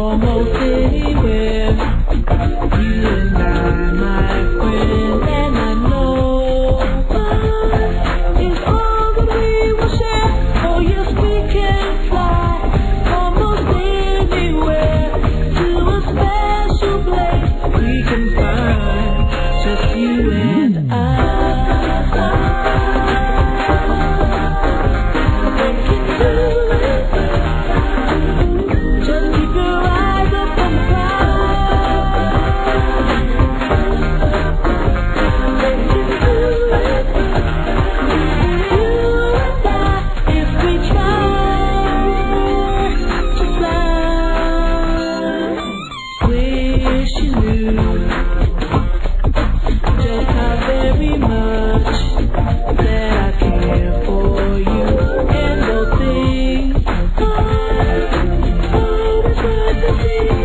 almost anywhere. You and I, my friend, and I know it's all that we will share. Oh yes, we can fly almost anywhere to a special place we can find just you and I. Thank you.